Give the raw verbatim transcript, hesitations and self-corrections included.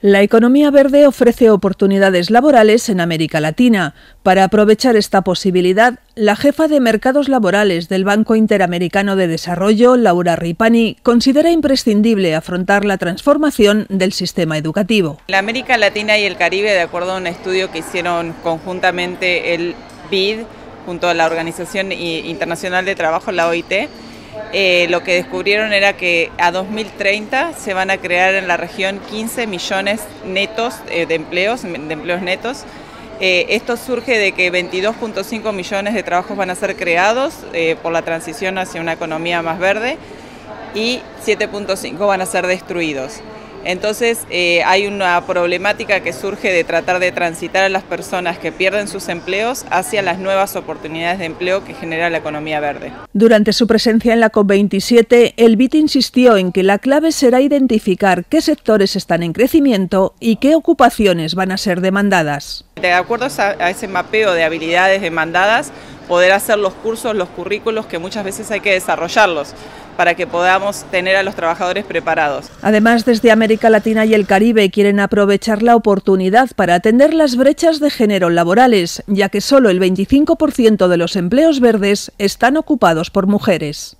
La economía verde ofrece oportunidades laborales en América Latina. Para aprovechar esta posibilidad, la jefa de Mercados Laborales del Banco Interamericano de Desarrollo, Laura Ripani, considera imprescindible afrontar la transformación del sistema educativo. La América Latina y el Caribe, de acuerdo a un estudio que hicieron conjuntamente el B I D junto a la Organización Internacional de Trabajo, la O I T, Eh, lo que descubrieron era que a dos mil treinta se van a crear en la región quince millones netos eh, de empleos, de empleos netos. Eh, esto surge de que veintidós punto cinco millones de trabajos van a ser creados eh, por la transición hacia una economía más verde y siete punto cinco van a ser destruidos. Entonces eh, hay una problemática que surge de tratar de transitar a las personas que pierden sus empleos hacia las nuevas oportunidades de empleo que genera la economía verde. Durante su presencia en la COP veintisiete, el B I D insistió en que la clave será identificar qué sectores están en crecimiento y qué ocupaciones van a ser demandadas. De acuerdo a ese mapeo de habilidades demandadas, poder hacer los cursos, los currículos, que muchas veces hay que desarrollarlos para que podamos tener a los trabajadores preparados. Además, desde América Latina y el Caribe quieren aprovechar la oportunidad para atender las brechas de género laborales, ya que solo el veinticinco por ciento de los empleos verdes están ocupados por mujeres.